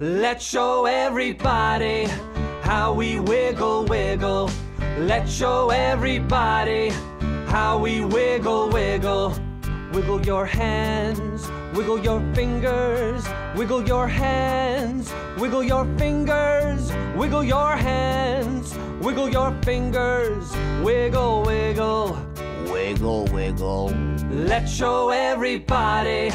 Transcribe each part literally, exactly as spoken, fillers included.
Let's show everybody how we wiggle, wiggle. Let's show everybody how we wiggle, wiggle. Wiggle your hands, wiggle your fingers, wiggle your hands, wiggle your fingers, wiggle your hands, wiggle your fingers, wiggle, wiggle, wiggle, wiggle. Let's show everybody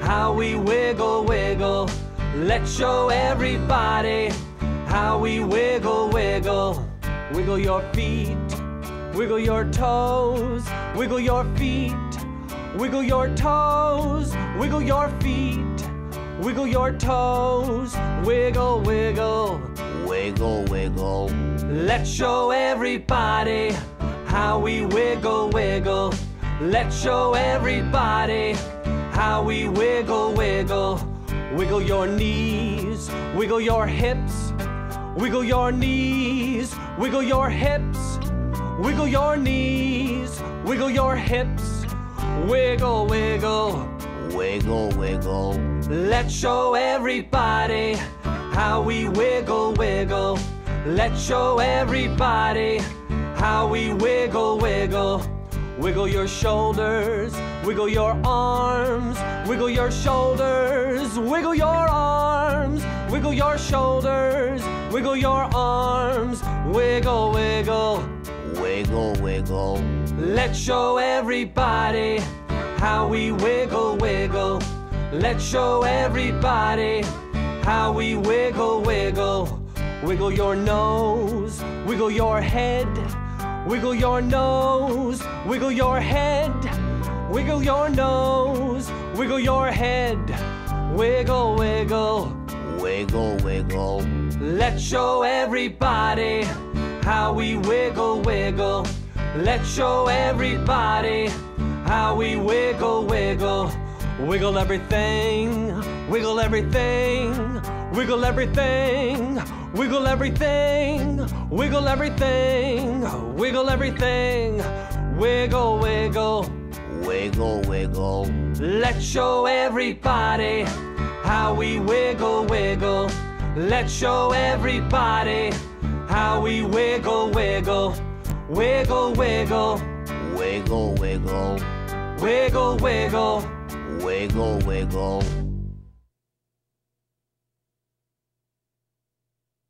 how we wiggle, wiggle. Let's show everybody how we wiggle, wiggle. Wiggle your feet, wiggle your toes, wiggle your feet, wiggle your toes, wiggle your feet, wiggle your toes, wiggle, wiggle, wiggle, wiggle. Let's show everybody how we wiggle, wiggle. Let's show everybody how we wiggle, wiggle. Wiggle your knees, wiggle your hips, wiggle your knees, wiggle your hips, wiggle your knees, wiggle your hips, wiggle, wiggle, wiggle, wiggle. Let's show everybody how we wiggle, wiggle. Let's show everybody how we wiggle, wiggle. Wiggle your shoulders, wiggle your arms, wiggle your shoulders, wiggle your arms, wiggle your shoulders, wiggle your arms, wiggle, wiggle, wiggle, wiggle. Let's show everybody how we wiggle, wiggle. Let's show everybody how we wiggle, wiggle. Wiggle your nose, wiggle your head, wiggle your nose, wiggle your head, wiggle your nose, wiggle your head, wiggle, wiggle, wiggle, wiggle. Let's show everybody how we wiggle, wiggle. Let's show everybody how we wiggle, wiggle. Wiggle everything, wiggle everything, wiggle everything, wiggle everything, wiggle everything, wiggle everything, wiggle, wiggle, wiggle, wiggle. Let's show everybody how we wiggle, wiggle. Let's show everybody how we wiggle, wiggle. Wiggle, wiggle, wiggle, wiggle, wiggle, wiggle, wiggle, wiggle.